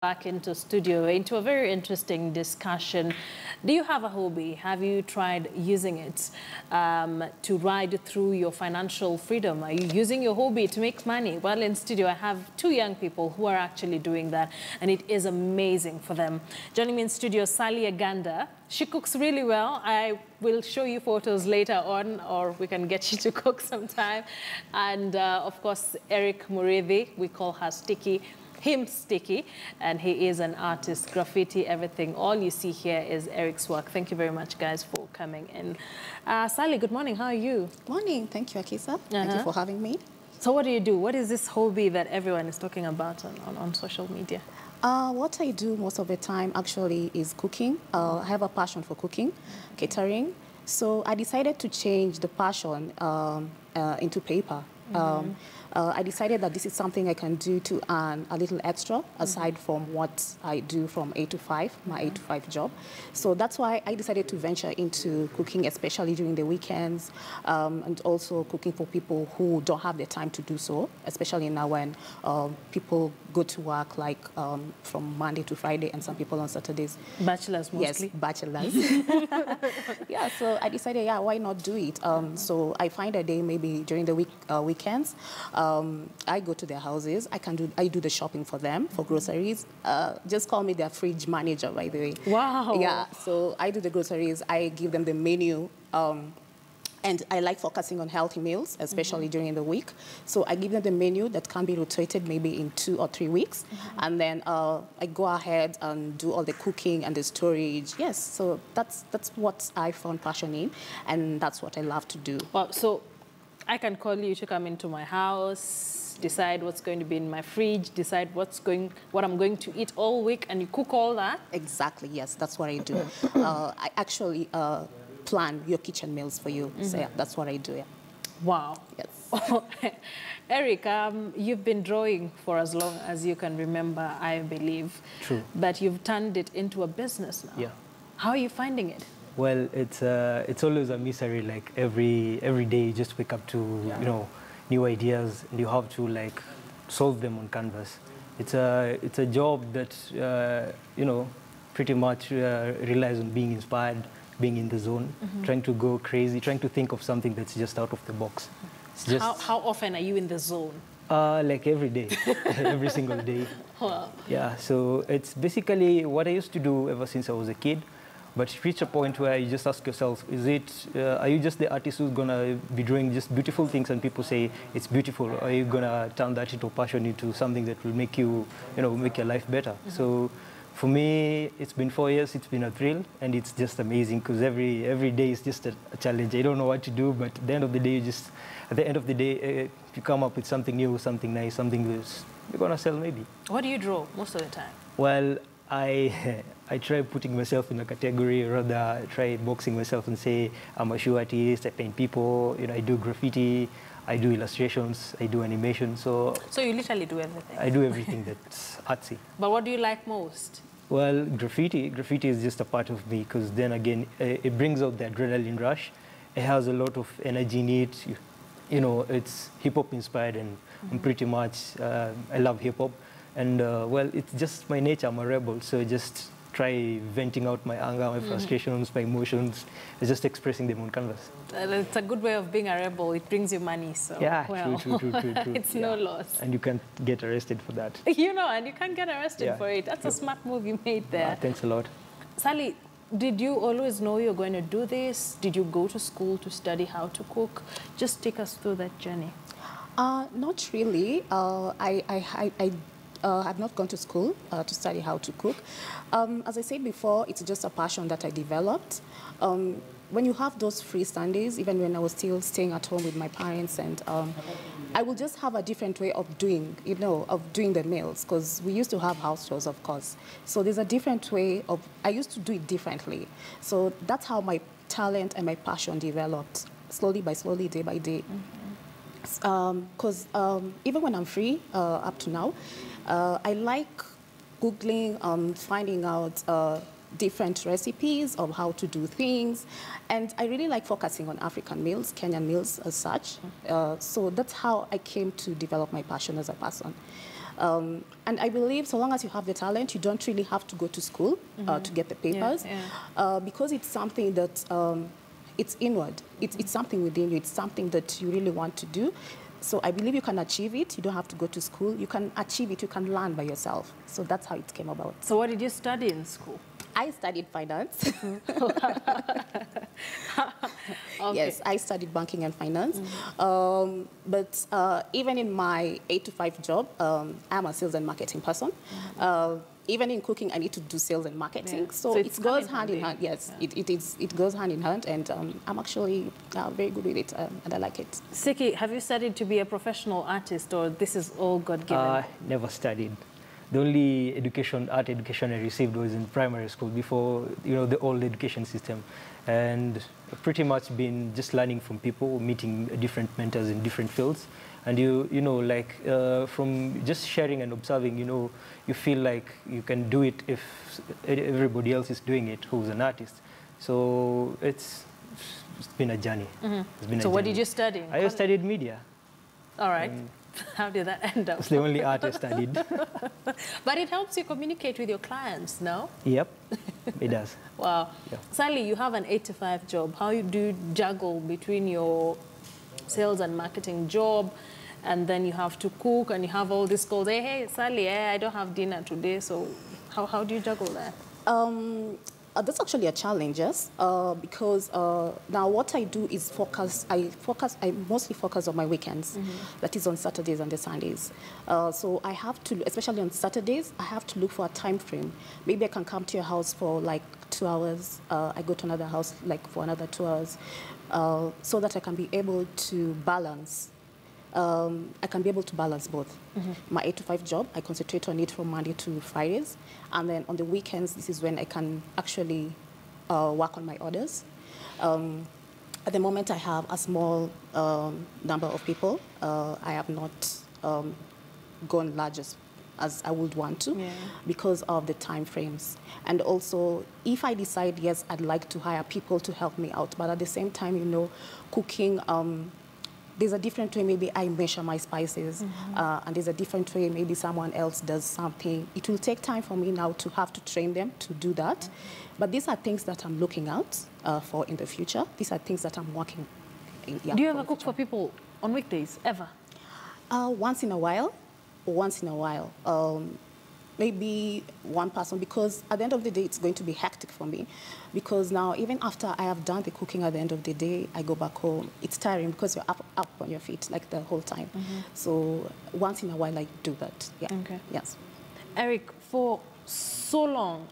Back into studio, into a very interesting discussion. Do you have a hobby? Have you tried using it to ride through your financial freedom? Are you using your hobby to make money? Well, in studio, I have two young people who are actually doing that, and it is amazing for them. Joining me in studio, Sally Aganda. She cooks really well. I will show you photos later on, or we can get you to cook sometime. And of course, Eric Morevi, we call her Sticky. And he is an artist, graffiti, everything. All you see here is Eric's work. Thank you very much, guys, for coming in. Sally, good morning. How are you? Morning. Thank you, Akisa. Thank you for having me. So what do you do? What is this hobby that everyone is talking about on social media? What I do most of the time, actually, is cooking. I have a passion for cooking, catering. So I decided to change the passion into paper. I decided that this is something I can do to earn a little extra aside from what I do from 8 to 5, my 8 to 5 job. So that's why I decided to venture into cooking, especially during the weekends, and also cooking for people who don't have the time to do so, especially now when people go to work like from Monday to Friday and some people on Saturdays. Bachelors mostly. Yes, bachelors. Yeah, so I decided, yeah, why not do it? So I find a day maybe during the week, weekends. I go to their houses. I do the shopping for them, for groceries. Just call me their fridge manager, by the way. Wow. Yeah, so I do the groceries. I give them the menu. And I like focusing on healthy meals, especially during the week. So I give them the menu that can be rotated maybe in 2 or 3 weeks. And then I go ahead and do all the cooking and the storage. Yes, so that's what I found passion in, and that's what I love to do. Well, so I can call you to come into my house, decide what's going to be in my fridge, decide what I'm going to eat all week, and you cook all that? Exactly, yes, that's what I do. I actually plan your kitchen meals for you, so yeah, that's what I do, yeah. Wow. Yes. Eric, you've been drawing for as long as you can remember, I believe. True. But you've turned it into a business now. Yeah. How are you finding it? Well, it's always a mystery. Like every day, you just wake up to new ideas, and you have to like solve them on canvas. It's a job that pretty much relies on being inspired, being in the zone, trying to go crazy, trying to think of something that's just out of the box. It's just how often are you in the zone? Like every day, every single day. Wow. Yeah. So it's basically what I used to do ever since I was a kid. But you reach a point where you just ask yourself, are you just the artist who's going to be doing just beautiful things and people say it's beautiful? Or are you going to turn that into passion, into something that will make you, make your life better? So for me, it's been 4 years, it's been a thrill, and it's just amazing because every day is just a challenge. I don't know what to do, but at the end of the day, you come up with something new, something nice, something that's you're going to sell maybe. What do you draw most of the time? Well, I try putting myself in a category, rather try boxing myself and say I'm a shoe artist, I paint people, I do graffiti, I do illustrations, I do animation, So you literally do everything? I do everything that's artsy. But what do you like most? Well, graffiti is just a part of me because then again, it brings out the adrenaline rush. It has a lot of energy in it, it's hip-hop inspired and I'm pretty much, I love hip-hop. And, well, it's just my nature. I'm a rebel, so I just try venting out my anger, my frustrations, my emotions. It's just expressing them on canvas. It's a good way of being a rebel. It brings you money, so... Yeah, well, true. It's no loss. And you can't get arrested for that. And you can't get arrested for it. That's a smart move you made there. Thanks a lot. Sally, did you always know you're going to do this? Did you go to school to study how to cook? Just take us through that journey. Not really. I've not gone to school to study how to cook. As I said before, it's just a passion that I developed. When you have those free Sundays, even when I was still staying at home with my parents, and I will just have a different way of doing, the meals, because we used to have house chores, of course. So there's a different way of, I used to do it differently. So that's how my talent and my passion developed, slowly by slowly, day by day. Because even when I'm free, up to now, I like Googling, finding out different recipes of how to do things. And I really like focusing on African meals, Kenyan meals as such. So that's how I came to develop my passion as a person. And I believe so long as you have the talent, you don't really have to go to school to get the papers, because it's something that it's inward. It's something within you. It's something that you really want to do. So I believe you can achieve it. You don't have to go to school. You can achieve it. You can learn by yourself. So that's how it came about. So what did you study in school? I studied finance. Okay. Yes, I studied banking and finance. But even in my 8-to-5 job, I'm a sales and marketing person. Even in cooking, I need to do sales and marketing. Yeah. So it goes hand in hand. Yes, yeah. It goes hand in hand, and I'm actually very good with it, and I like it. Sticky, have you studied to be a professional artist, or this is all God-given? Never studied. The only art education I received was in primary school before, you know, the old education system. And pretty much been just learning from people, meeting different mentors in different fields. And you know, like from just sharing and observing, you know, you feel like you can do it if everybody else is doing it who's an artist. So it's been a journey. It's been so a journey. What did you study? I studied media. All right. How did that end up? It's the only artist I did. But it helps you communicate with your clients, no? Yep, it does. Wow. Yeah. Sally, you have an 8-to-5 job. How do you juggle between your sales and marketing job, and then you have to cook, and you have all these calls? Hey, Sally, I don't have dinner today. So how do you juggle that? That's actually a challenge, yes, because now what I do is focus. I mostly focus on my weekends, that is on Saturdays and the Sundays. So I have to, especially on Saturdays, I have to look for a time frame. Maybe I can come to your house for like 2 hours. I go to another house like for another 2 hours, so that I can be able to balance. I can be able to balance both. My 8-to-5 job, I concentrate on it from Monday to Fridays. And then on the weekends, this is when I can actually work on my orders. At the moment, I have a small number of people. I have not gone large as I would want to because of the time frames. And also, if I decide, yes, I'd like to hire people to help me out. But at the same time, you know, cooking... there's a different way maybe I measure my spices, and there's a different way maybe someone else does something. It will take time for me now to have to train them to do that. But these are things that I'm looking out for in the future. These are things that I'm working in. Yeah, do you ever cook for people on weekdays, ever? Once in a while, maybe one person, because at the end of the day, it's going to be hectic for me. Because now, even after I have done the cooking at the end of the day, I go back home. It's tiring because you're up on your feet like the whole time. So once in a while, I do that. Yeah. Okay. Yes. Eric, for so long,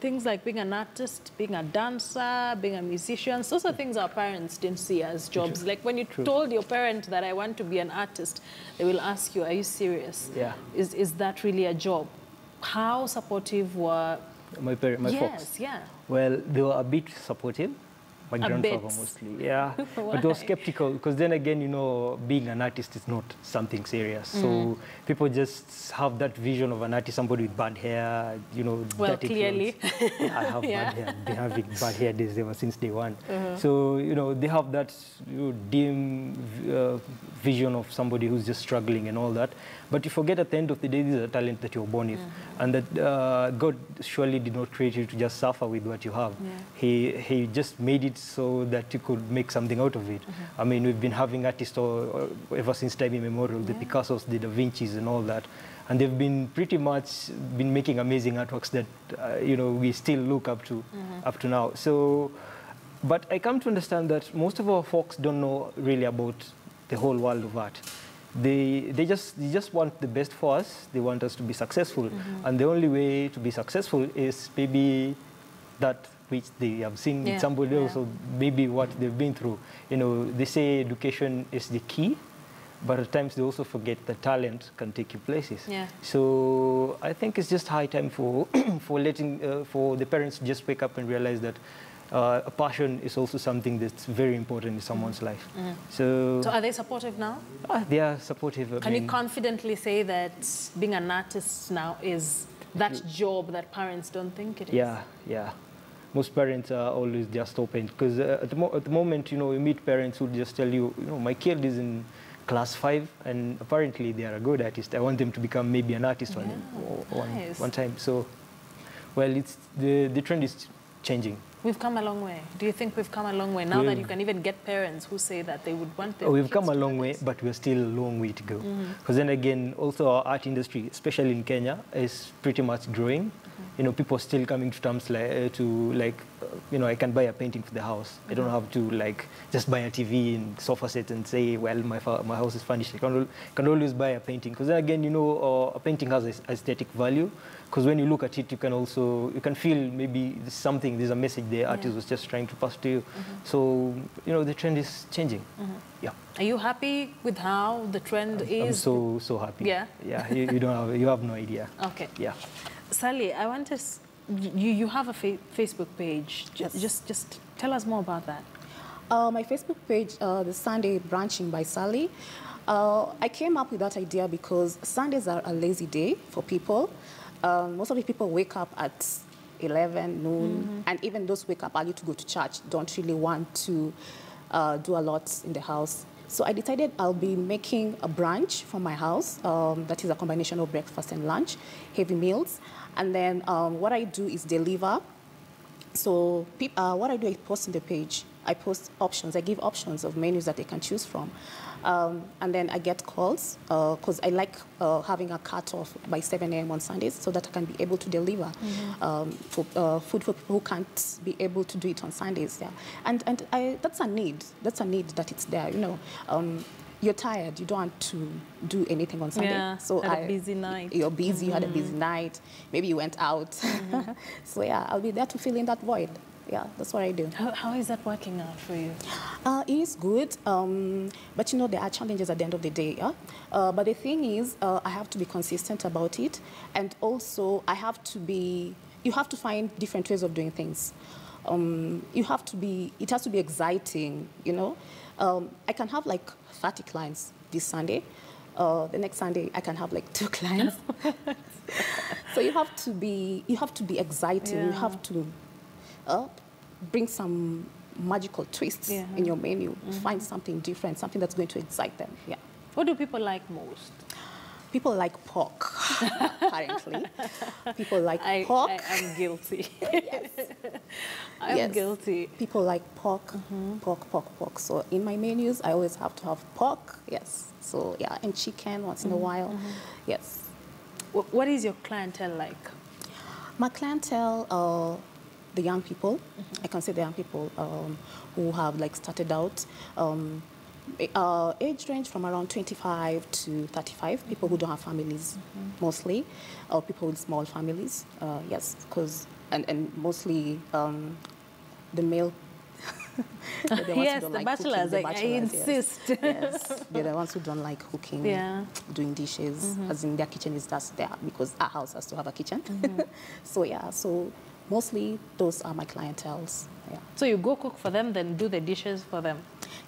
things like being an artist, being a dancer, being a musician, those are things our parents didn't see as jobs. Like when you told your parent that I want to be an artist, they will ask you, are you serious? Yeah. Is that really a job? How supportive were... My folks? Yeah. Well, they were a bit supportive. My grandfather mostly, yeah. But they were skeptical, because then again, you know, being an artist is not something serious. So people just have that vision of an artist, somebody with bad hair, you know. Well, clearly. I have bad hair. They have bad hair days ever since day one. So, you know, they have that, you know, dim vision of somebody who's just struggling and all that. But you forget at the end of the day, this is a talent that you're born with. And that God surely did not create you to just suffer with what you have. He just made it so that you could make something out of it. I mean, we've been having artists ever since time immemorial, the Picassos, the Da Vincis and all that. And they've been pretty much been making amazing artworks that, you know, we still look up to, up to now. So, but I come to understand that most of our folks don't know really about the whole world of art. They just want the best for us. They want us to be successful. And the only way to be successful is maybe that which they have seen with somebody else, or maybe what they've been through. You know, they say education is the key, but at times they also forget that talent can take you places. So I think it's just high time for for the parents to just wake up and realize that a passion is also something that's very important in someone's life. So are they supportive now? They are supportive. I mean, you confidently say that being an artist now is that job that parents don't think it is? Yeah. Most parents are always just open, because at the moment, you know, you meet parents who just tell you, you know, my kid is in class 5, and apparently they are a good artist. I want them to become maybe an artist one time. So, well, it's the trend is changing. We've come a long way. Do you think we've come a long way now that you can even get parents who say that they would want their kids? We've come a long way, but we're still a long way to go. Because then again, also our art industry, especially in Kenya, is pretty much growing. You know, people are still coming to terms like, I can buy a painting for the house. I don't have to like just buy a TV and sofa set and say, well, my house is furnished. I can always buy a painting. Because then again, you know, a painting has aesthetic value. Because when you look at it, you can also, you can feel maybe there's something, there's a message the artist was just trying to pass to you. So, you know, the trend is changing. Are you happy with how the trend is? I'm so, so happy. Yeah? Yeah, you have no idea. Okay. Yeah. Sally, I want to, you have a Facebook page. Yes. Just tell us more about that. My Facebook page, the Sunday Brunching by Sally. I came up with that idea because Sundays are a lazy day for people. Most of the people wake up at 11 noon, and even those who wake up early to go to church don't really want to do a lot in the house. So I decided I'll be making a brunch for my house that is a combination of breakfast and lunch, heavy meals. And then what I do is deliver. So what I do, I post on the page. I post options. I give options of menus that they can choose from. And then I get calls because I like having a cutoff by 7 a.m. on Sundays so that I can be able to deliver food for people who can't be able to do it on Sundays. Yeah, and that's a need. That's a need that it's there. You know, you're tired. You don't want to do anything on Sunday. Yeah, so had a busy night. You're busy. You had a busy night. Maybe you went out. So yeah, I'll be there to fill in that void. Yeah, that's what I do. How is that working out for you? It is good, but you know, there are challenges at the end of the day. Yeah? But the thing is, I have to be consistent about it. And also, I have to be, you have to find different ways of doing things. You have to be, it has to be exciting, you know. I can have like 30 clients this Sunday. The next Sunday, I can have like 2 clients. So you have to be exciting. Yeah. You have to bring some magical twists in your menu. Find something different, something that's going to excite them. Yeah. What do people like most? People like pork, apparently. People like pork. I am guilty. Yes. I am guilty. People like pork, pork, pork, pork. So in my menus, I always have to have pork. Yes. So yeah, and chicken once in a while. Yes. What is your clientele like? My clientele. The young people, I can say the young people who have like started out, age range from around 25 to 35, people who don't have families mostly, or people with small families, yes, because, and mostly the male yes, the bachelors, I insist. Yes, they're the ones who don't like cooking, doing dishes, as in their kitchen is just there, because our house has to have a kitchen. So yeah, so mostly those are my clienteles. Yeah. So you go cook for them, then do the dishes for them?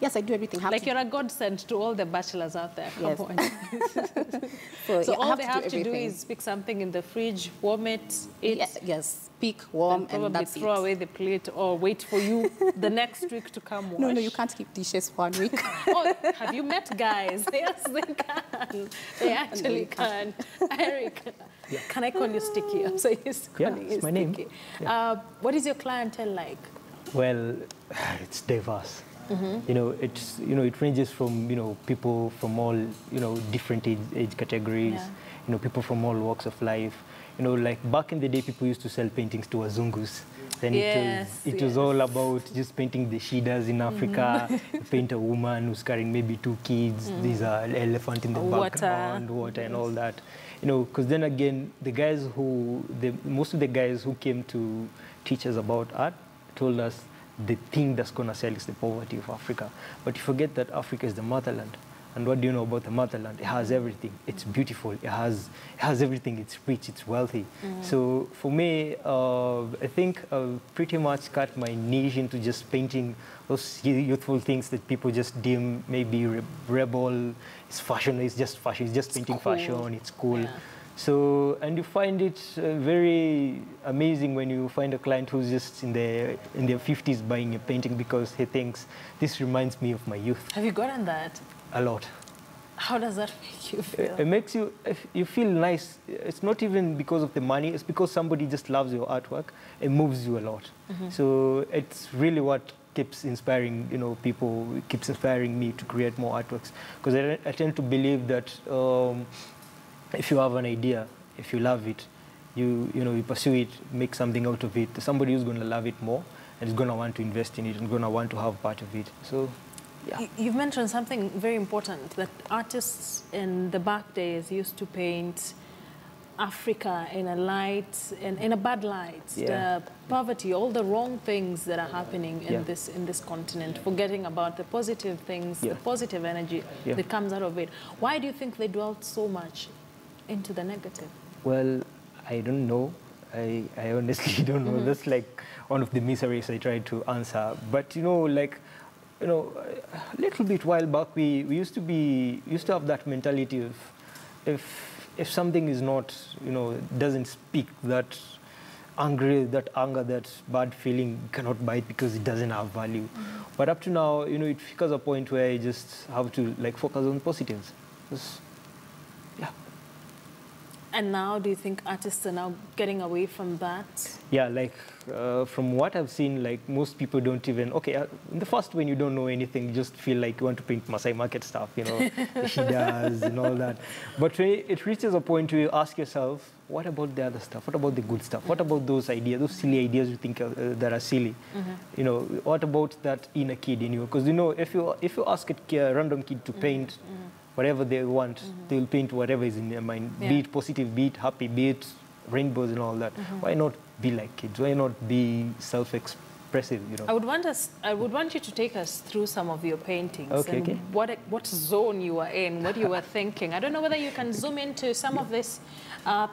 Yes, I do everything. Like you're a godsend to all the bachelors out there. Yes. So all they have to do is pick something in the fridge, warm it, eat. Yes, yes. Pick, warm, and that's it. Throw away the plate or wait for you the next week to come wash. No, no, you can't keep dishes 1 week. Oh, have you met guys? Yes, they can. They actually can. Eric, can I call you Sticky? I'm so used to calling you Sticky. My name. Yeah. What is your clientele like? Well, it's diverse. You know, it's, you know, it ranges from, you know, people from all, you know, different age categories, you know, people from all walks of life. You know, like back in the day, people used to sell paintings to Wazungus. Then it was all about just painting the shidas in Africa. You paint a woman who's carrying maybe 2 kids. There's an elephant in the background, water and all that. You know, because then again, the guys who, most of the guys who came to teach us about art told us, the thing that's going to sell is the poverty of Africa. But you forget that Africa is the motherland. And what do you know about the motherland? It has everything. It's beautiful. It has everything. It's rich. It's wealthy. So for me, I think I've pretty much cut my niche into just painting those youthful things that people just deem maybe rebel. It's fashion. It's just fashion. It's just painting fashion. It's cool. Yeah. So, and you find it very amazing when you find a client who's just in their 50s buying a painting because he thinks, this reminds me of my youth. Have you gotten that? A lot. How does that make you feel? It makes you feel nice. It's not even because of the money. It's because somebody just loves your artwork. It moves you a lot. Mm-hmm. So it's really what keeps inspiring, you know, people. It keeps inspiring me to create more artworks, because I tend to believe that if you have an idea, if you love it, you pursue it, make something out of it. Somebody who's going to love it more and is going to want to invest in it and going to want to have part of it. So. Yeah. You've mentioned something very important, that artists in the back days used to paint Africa in a light, in a bad light, the poverty, all the wrong things that are happening in this continent, forgetting about the positive things, the positive energy that comes out of it. Why do you think they dwelt so much into the negative? Well, I don't know. I honestly don't know. Mm-hmm. That's like one of the miseries I tried to answer. But you know, like, you know, a little bit while back, we used to have that mentality of if something is not, you know, doesn't speak, that angry, that anger, that bad feeling, you cannot buy it because it doesn't have value. Mm-hmm. But up to now, you know, it comes a point where I just have to like focus on positives. Just, yeah. And now, do you think artists are now getting away from that? Yeah, like from what I've seen, like most people don't even. Okay, in the first, when you don't know anything, you just feel like you want to paint Masai market stuff, you know, shidas and all that. But when it reaches a point where you ask yourself, what about the other stuff? What about the good stuff? What about those ideas, those silly ideas you think that are silly? You know, what about that inner kid in you? Because you know, if you ask a random kid to paint. Whatever they want, they'll paint whatever is in their mind, be it positive, be it happy, be it rainbows and all that. Why not be like kids? Why not be self-expressive, you know? I would want you to take us through some of your paintings and what zone you were in, what you were thinking. I don't know whether you can zoom into some of these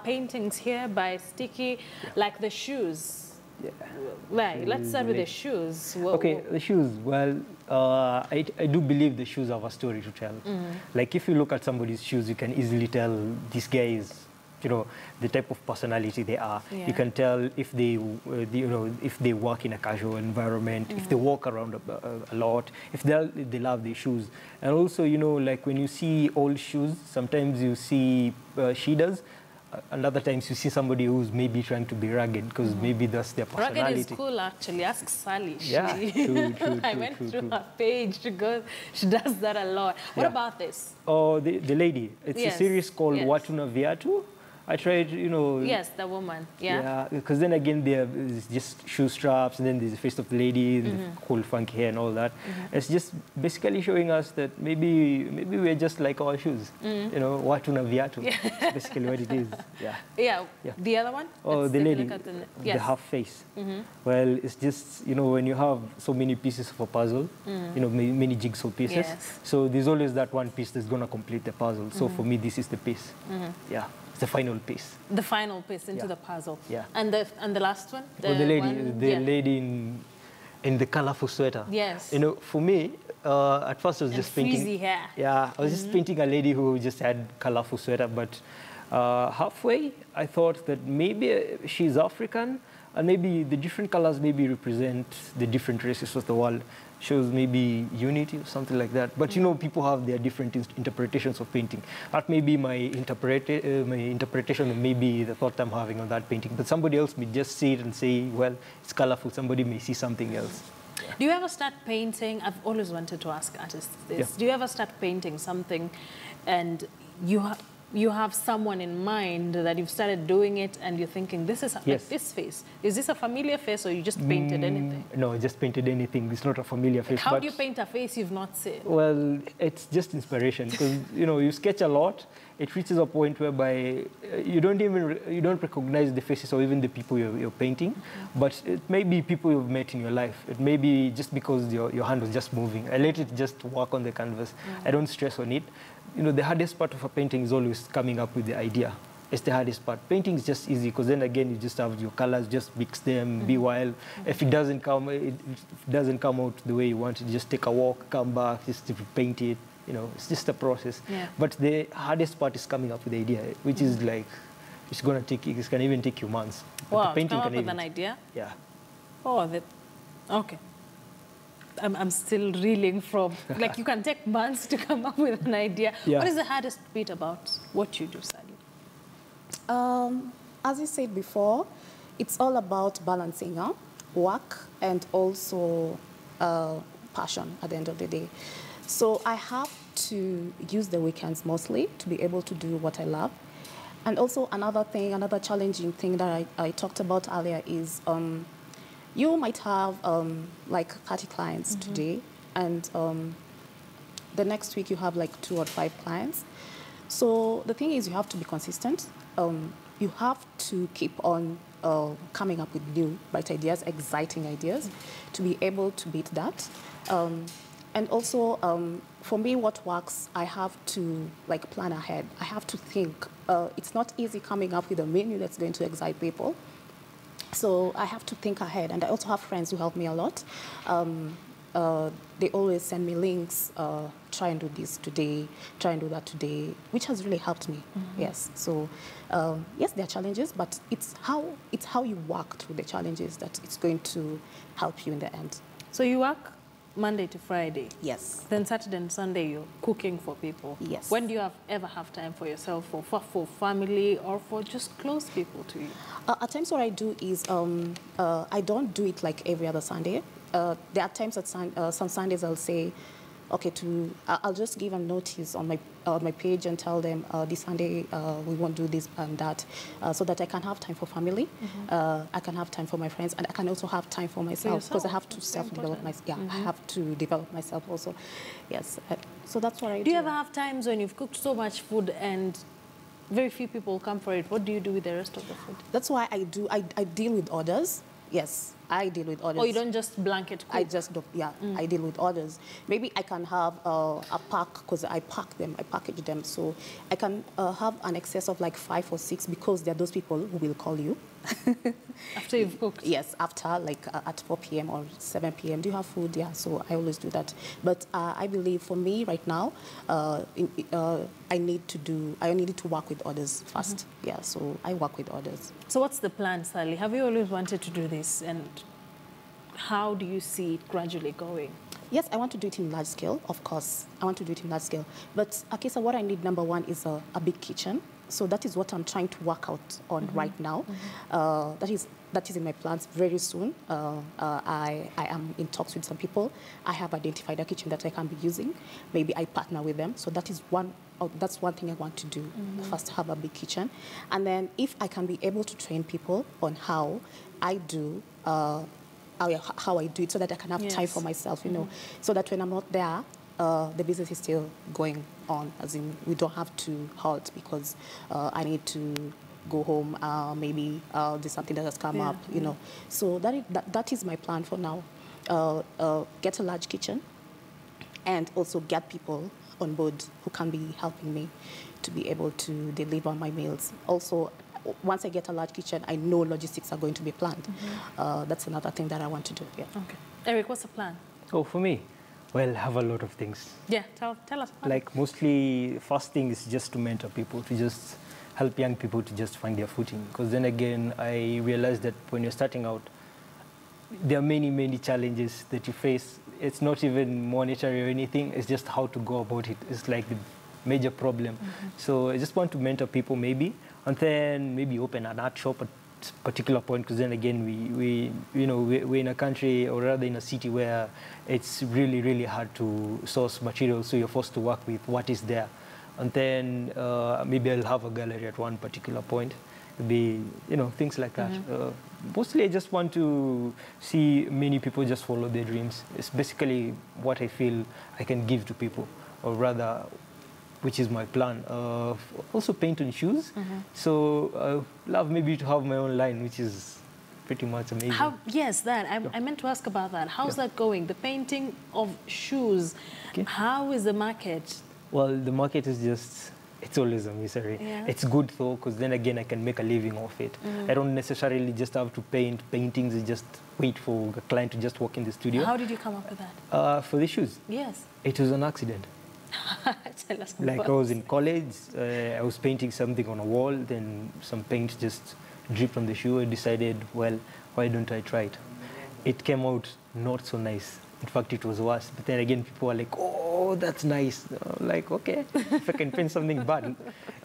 paintings here by Sticky, like the shoes. Yeah. Right. Let's start with the shoes. The shoes. Well, I do believe the shoes have a story to tell. Like if you look at somebody's shoes, you can easily tell these guys, you know, the type of personality they are. You can tell if they, you know, if they work in a casual environment, if they walk around a lot, if they love their shoes. And also, you know, like when you see old shoes, sometimes you see shidas. And other times you see somebody who's maybe trying to be rugged, because maybe that's their personality. Rugged is cool, actually. Ask Sally. Yeah, true, I went through her page to go. She does that a lot. What about this? Oh, the lady. It's a series called Watuna Viatu. I tried, you know... Yes, the woman, yeah. Because then again, there's just shoe straps, and then there's the face of the lady, the cool, funky hair and all that. It's just basically showing us that maybe we're just like our shoes. You know, watuna viatu. That's basically what it is, yeah. The other one? Oh, the lady, the half face. Well, it's just, you know, when you have so many pieces of a puzzle, you know, many jigsaw pieces, so there's always that one piece that's going to complete the puzzle. So for me, this is the piece, yeah. The final piece. The final piece into the puzzle. Yeah. And the last one? The lady, one? The lady in the colourful sweater. Yes. You know, for me, at first I was just thinking... frizzy hair. Yeah, I was just painting a lady who just had colourful sweater, but halfway I thought that maybe she's African, and maybe the different colours maybe represent the different races of the world. Shows maybe unity or something like that. But you know, people have their different interpretations of painting. That may be my interpretation, and maybe the thought I'm having on that painting. But somebody else may just see it and say, well, it's colorful. Somebody may see something else. Do you ever start painting? I've always wanted to ask artists this. Do you ever start painting something and you have someone in mind that you've started doing it, and you're thinking, this is like this face. Is this a familiar face, or you just painted anything? No, I just painted anything. It's not a familiar face. How do you paint a face you've not seen? Well, it's just inspiration, because you know, you sketch a lot. It reaches a point whereby you don't recognize the faces or even the people you're painting, but it may be people you've met in your life. It may be just because your hand was just moving. I let it just work on the canvas. I don't stress on it. You know, the hardest part of a painting is always coming up with the idea. It's the hardest part. Painting is just easy, because then again, you just have your colors, just mix them, be wild. If it doesn't come, out the way you want it, just take a walk, come back, just paint it. You know, it's just a process. But the hardest part is coming up with the idea, which is like, it can even take you months. Wow, the painting come up with an idea? Yeah. Oh, okay. I'm still reeling from. Like, you can take months to come up with an idea. Yeah. What is the hardest bit about what you do, Sally? As I said before, it's all about balancing work and also passion at the end of the day. So I have to use the weekends mostly to be able to do what I love. And also another thing, another challenging thing that I talked about earlier is you might have like 30 clients mm-hmm. today, and the next week you have like 2 or 5 clients. So the thing is, you have to be consistent. You have to keep on coming up with new bright ideas, exciting ideas, to be able to beat that. And also, for me, what works, I have to like plan ahead. I have to think. It's not easy coming up with a menu that's going to excite people. So I have to think ahead. And I also have friends who help me a lot. They always send me links, try and do this today, try and do that today, which has really helped me, mm-hmm. yes. So, yes, there are challenges, but it's how you work through the challenges that it's going to help you in the end. So you work Monday to Friday? Yes. Then Saturday and Sunday you're cooking for people? Yes. When do you ever have time for yourself, or for family, or for just close people to you? At times what I do is, I don't do it like every other Sunday. There are times that some Sundays I'll say, okay, I'll just give a notice on my page and tell them this Sunday we won't do this and that, so that I can have time for family, mm-hmm. I can have time for my friends, and I can also have time for myself, because I have to self-develop myself. Yeah, mm-hmm. I have to develop myself also. Yes, so that's what I do. Do you ever have times when you've cooked so much food and very few people come for it? What do you do with the rest of the food? That's why I deal with orders. Yes, I deal with orders. Oh, you don't just blanket cook? I just don't, yeah, I deal with orders. Maybe I can have a pack, because I pack them, I package them. So I can have an excess of like 5 or 6, because there are those people who will call you. After you've cooked? Yes, after, like at 4 p.m. or 7 p.m. Do you have food? Yeah, so I always do that. But I believe for me right now, I needed to work with others first. Mm-hmm. Yeah, so I work with others. So what's the plan, Sally? Have you always wanted to do this, and how do you see it gradually going? Yes, I want to do it in large scale, of course. I want to do it in large scale. But, Akisa, what I need, number one, is a big kitchen. So that is what I'm trying to work out on mm-hmm. right now. Mm-hmm. That is in my plans very soon. I am in talks with some people. I have identified a kitchen that I can be using. Maybe I partner with them. So that is that's one thing I want to do. Mm-hmm. First, have a big kitchen. And then if I can be able to train people on how I do it, so that I can have yes. time for myself, you mm-hmm. know, so that when I'm not there, the business is still going on, as in we don't have to halt because I need to go home, maybe there's something that has come yeah. up, you know. So that is my plan for now. Get a large kitchen and also get people on board who can be helping me to be able to deliver my meals. Also, once I get a large kitchen, I know logistics are going to be planned. Mm-hmm. That's another thing that I want to do, yeah. Okay. Eric, what's the plan? Oh, for me? Well, have a lot of things. Yeah, tell us. Like, mostly, first thing is just to mentor people, to just help young people to just find their footing. Because then again, I realized that when you're starting out, there are many, many challenges that you face. It's not even monetary or anything. It's just how to go about it. It's like the major problem. Mm-hmm. So I just want to mentor people, maybe, and then maybe open an art shop at a particular point, because then again, we're in a country, or rather in a city, where it's really, really hard to source materials, so you're forced to work with what is there. And then maybe I'll have a gallery at one particular point. It'll be, you know, things like that. Mm-hmm. Mostly I just want to see many people just follow their dreams. It's basically what I feel I can give to people, or rather, which is my plan. Also paint on shoes. Mm-hmm. So I love maybe to have my own line, which is pretty much amazing. I meant to ask about that. How's that going? The painting of shoes. Okay. How is the market? Well, the market is just, it's always a misery. Yeah. It's good though, because then again, I can make a living off it. Mm. I don't necessarily just have to paint paintings and just wait for a client to just walk in the studio. How did you come up with that? For the shoes? Yes. It was an accident. Like, I was in college, I was painting something on a wall, then some paint just dripped from the shoe. I decided, well, why don't I try it? It came out not so nice. In fact, it was worse. But then again, people were like, oh, that's nice. I'm like, okay, if I can paint something bad,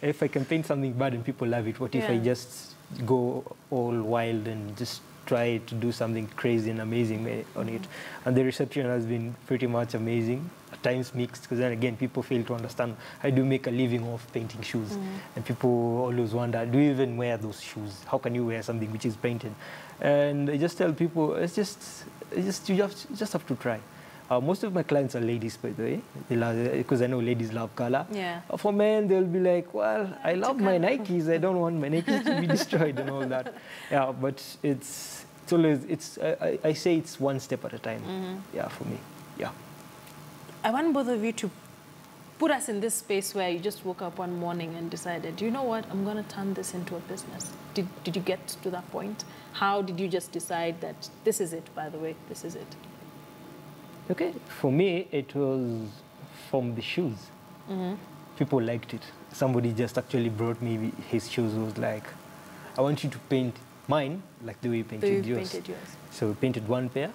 if I can paint something bad and people love it, what if I just go all wild and just try to do something crazy and amazing on it? And the reception has been pretty much amazing, at times mixed, because then again, people fail to understand. I do make a living off painting shoes. And people always wonder, do you even wear those shoes? How can you wear something which is painted? And I just tell people, you just have to try. Most of my clients are ladies, by the way, because I know ladies love color. For men, they'll be like, well, I love my Nikes. I don't want my Nikes to be destroyed and all that. Yeah, but it's always, I say it's one step at a time. Yeah, for me, I want both of you to put us in this space where you just woke up one morning and decided, you know what, I'm going to turn this into a business. Did you get to that point? How did you just decide that this is it, by the way, this is it? Okay, for me, it was from the shoes. People liked it. Somebody just actually brought me his shoes, was like, I want you to paint mine like the way you painted yours. So we painted one pair.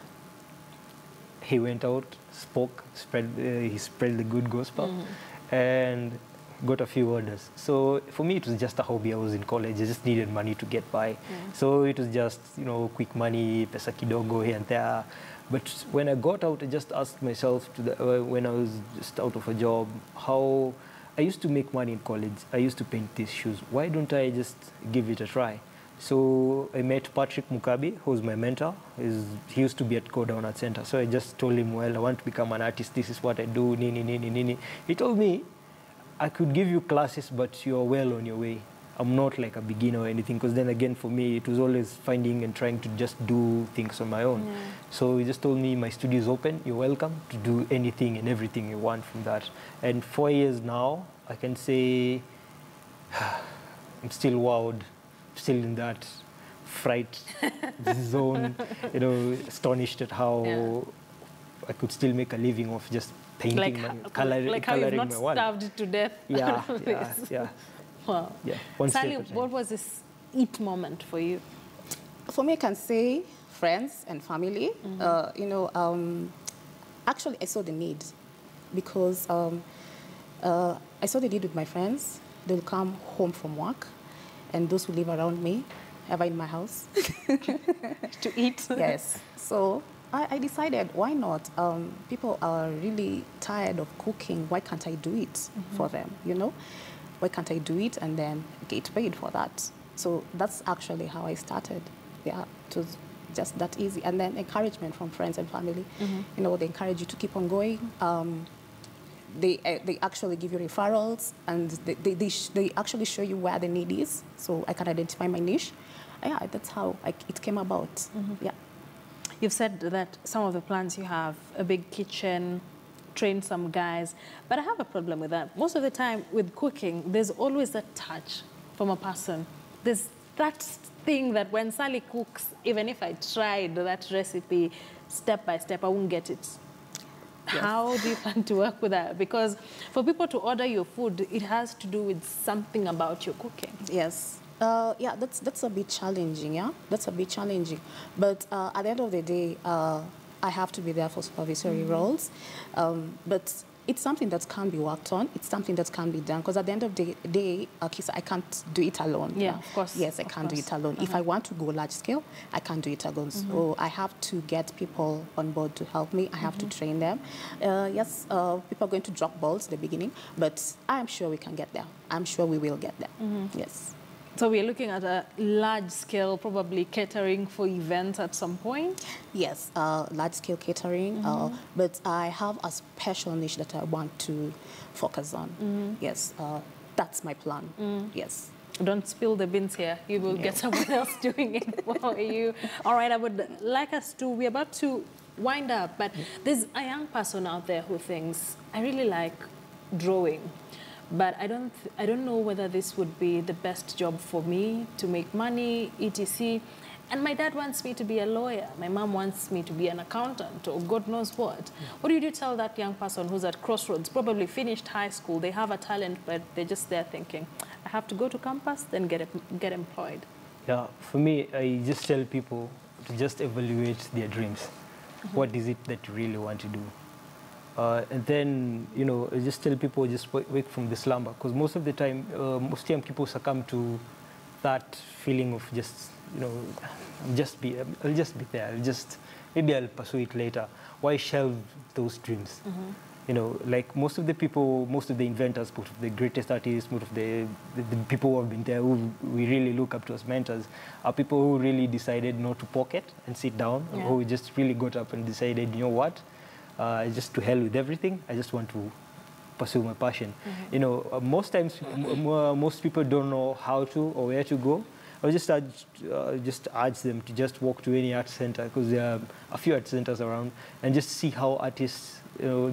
He went out, spoke, he spread the good gospel, and got a few orders. So for me, it was just a hobby. I was in college. I just needed money to get by. So it was just, you know, quick money, pesa kidogo here and there. But when I got out, I just asked myself, when I was just out of a job, how I used to make money in college. I used to paint these shoes. Why don't I just give it a try? So I met Patrick Mukabi, who's my mentor. He used to be at Codon Art Center. So I just told him, well, I want to become an artist. This is what I do, He told me, I could give you classes, but you're well on your way. I'm not like a beginner or anything, because then again, for me, it was always finding and trying to just do things on my own. So he just told me, my studio is open. You're welcome to do anything and everything you want from that. And 4 years now, I can say I'm still wowed, still in that fright zone, you know, astonished at how I could still make a living off just painting, coloring how you've not starved to death. Wow. Sally, what was this it moment for you? For me, I can say friends and family. You know, actually, I saw the need because I saw the need with my friends. They'll come home from work, and those who live around me, ever in my house, to eat. So I decided, why not? People are really tired of cooking. Why can't I do it for them? You know. Why can't I do it and then get paid for that? So that's actually how I started. Yeah, it was just that easy. And then encouragement from friends and family. You know, they encourage you to keep on going. They actually give you referrals, and they actually show you where the need is, so I can identify my niche. Yeah, that's how it came about. Yeah. You've said that some of the plans you have, a big kitchen, train some guys, but I have a problem with that. Most of the time with cooking, there's always that touch from a person. There's that thing that when Sally cooks, even if I tried that recipe step by step, I won't get it. How do you plan to work with that? Because for people to order your food, it has to do with something about your cooking. Yeah, that's a bit challenging, That's a bit challenging. But at the end of the day, I have to be there for supervisory roles, but it's something that can be worked on. It's something that can be done, because at the end of the day, I can't do it alone. Of course. Yes, I can't do it alone. If I want to go large scale, I can't do it alone. So I have to get people on board to help me. I have to train them. People are going to drop balls at the beginning, but I'm sure we can get there. I'm sure we will get there. Yes. So we're looking at a large scale, probably catering for events at some point? Yes, large scale catering, but I have a special niche that I want to focus on. Yes, that's my plan, yes. Don't spill the beans here. You will get someone else doing it for you. All right, I would like us to, we're about to wind up, but there's a young person out there who thinks, I really like drawing, but I don't know whether this would be the best job for me to make money, etc. And my dad wants me to be a lawyer. My mom wants me to be an accountant or God knows what. What do you tell that young person who's at crossroads, probably finished high school, they have a talent, but they're just there thinking, I have to go to campus, then get employed? Yeah, for me, I just tell people to just evaluate their dreams. What is it that you really want to do? And then, you know, just tell people just wake from the slumber, because most of the time, people succumb to that feeling of just, you know, I'll just be there. Maybe I'll pursue it later. Why shelve those dreams? Mm-hmm. You know, like most of the people, most of the inventors, most of the greatest artists, most of the people who have been there, who we really look up to as mentors, are people who really decided not to pocket and sit down, yeah. Who just really got up and decided, you know what, just to hell with everything, I just want to pursue my passion. Mm-hmm. You know, most times, most people don't know how to or where to go. I would just urge them to just walk to any art center, because there are a few art centers around, and just see how artists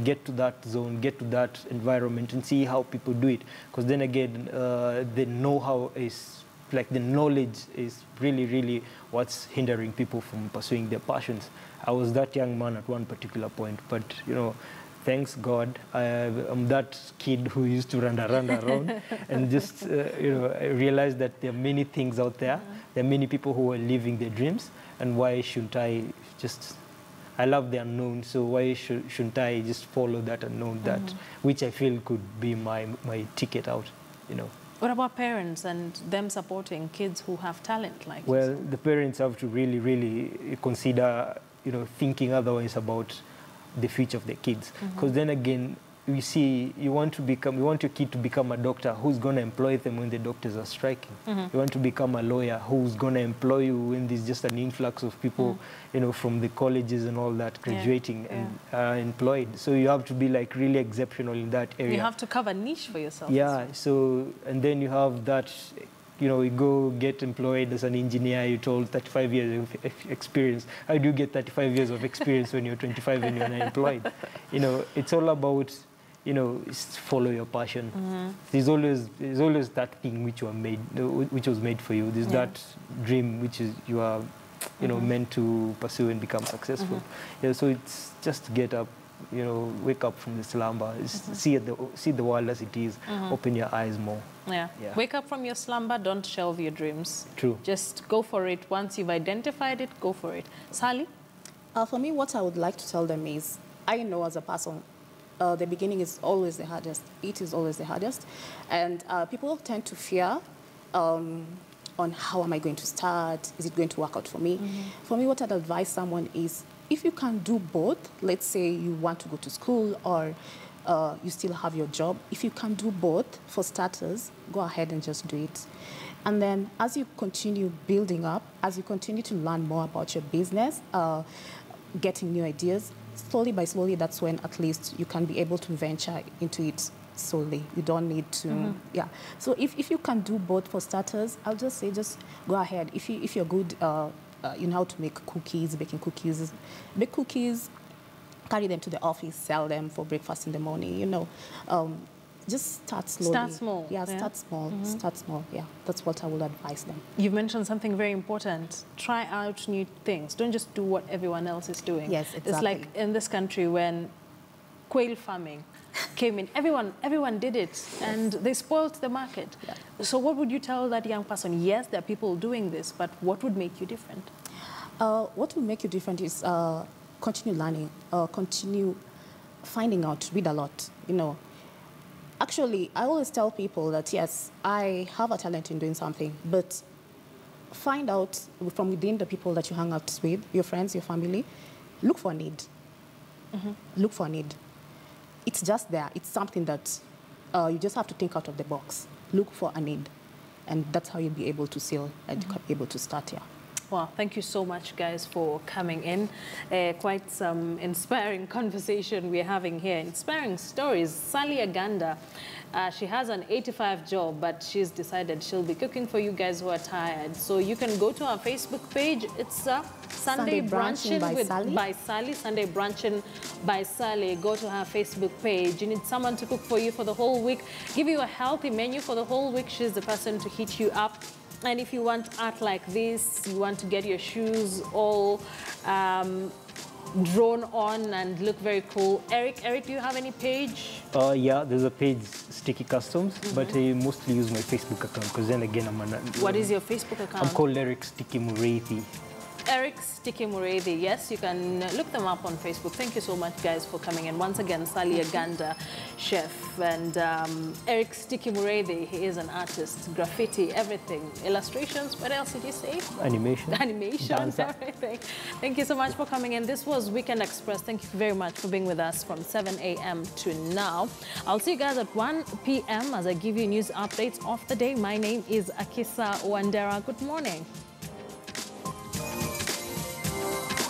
get to that zone, get to that environment, and see how people do it. Because then again, the know-how is, like the knowledge is really, really what's hindering people from pursuing their passions. I was that young man at one particular point, but you know, thanks God, I'm that kid who used to run around and just, you know, I realized that there are many things out there. There are many people who are living their dreams, and why shouldn't I just, I love the unknown, so why shouldn't I just follow that unknown, that which I feel could be my ticket out, you know. What about parents and them supporting kids who have talent like yourself? Well, the parents have to really, really consider, you know, thinking otherwise about the future of the kids, because then again, you see, you want your kid to become a doctor, who's going to employ them when the doctors are striking? You want to become a lawyer, who's going to employ you when there's just an influx of people, you know, from the colleges and all that graduating and employed. So you have to be like really exceptional in that area. You have to cover niche for yourself. Yeah. So, and then you have that, you know, you go get employed as an engineer, you're told 35 years of experience. How do you get 35 years of experience when you're 25 and you're unemployed? You know, it's all about, you know, follow your passion. There's always that thing which which was made for you. There's that dream which is you are, you know, meant to pursue and become successful. Yeah, so it's just get up, you know, wake up from the slumber, see the world as it is, open your eyes more. Yeah. Wake up from your slumber, don't shelve your dreams. True. Just go for it. Once you've identified it, go for it. Sally? For me, what I would like to tell them is, I know as a person, the beginning is always the hardest. It is always the hardest. And people tend to fear on how am I going to start? Is it going to work out for me? For me, what I'd advise someone is, if you can do both, let's say you want to go to school or you still have your job, if you can do both, for starters, go ahead and just do it. And then as you continue building up, as you continue to learn more about your business, getting new ideas, slowly by slowly, that's when at least you can be able to venture into it solely. You don't need to, So if you can do both, for starters, I'll just say just go ahead. If you're good, you know how to make cookies, bake cookies, carry them to the office, sell them for breakfast in the morning, you know. Just start slowly. Start small. Yeah, yeah. Start small, start small, yeah. That's what I would advise them. You've mentioned something very important. Try out new things. Don't just do what everyone else is doing. Yes, exactly. It's like in this country when quail farming came in. Everyone did it, and they spoiled the market. Yeah. So what would you tell that young person? Yes, there are people doing this, but what would make you different? What would make you different is continue learning, continue finding out, read a lot, you know. Actually, I always tell people that, yes, I have a talent in doing something, but find out from within the people that you hang out with, your friends, your family, look for a need. Look for a need. It's just there. It's something that you just have to think out of the box. Look for a need. And that's how you'll be able to sell and be able to start here. Well, thank you so much, guys, for coming in. Quite some inspiring conversation we're having here. Inspiring stories. Sally Aganda, she has an 8-to-5 job, but she's decided she'll be cooking for you guys who are tired. So you can go to our Facebook page. It's Sunday Brunching by Sally. Go to her Facebook page. You need someone to cook for you for the whole week, give you a healthy menu for the whole week. She's the person to hit you up. And if you want art like this, you want to get your shoes all drawn on and look very cool. Eric, do you have any page? Yeah, there's a page, Sticky Customs, but I mostly use my Facebook account, because then again, I'm an... What is your Facebook account? I'm called Eric Sticky Murathi. Eric Sticky Murathi. Yes, you can look them up on Facebook. Thank you so much, guys, for coming. And once again, Sally Aganda, chef, and Eric Sticky Murathi. He is an artist, graffiti, everything, illustrations. What else did you say? Animation. Animations, everything. Thank you so much for coming in. This was Weekend Express. Thank you very much for being with us from 7 a.m. to now. I'll see you guys at 1 p.m. as I give you news updates of the day. My name is Akisa Wandera. Good morning.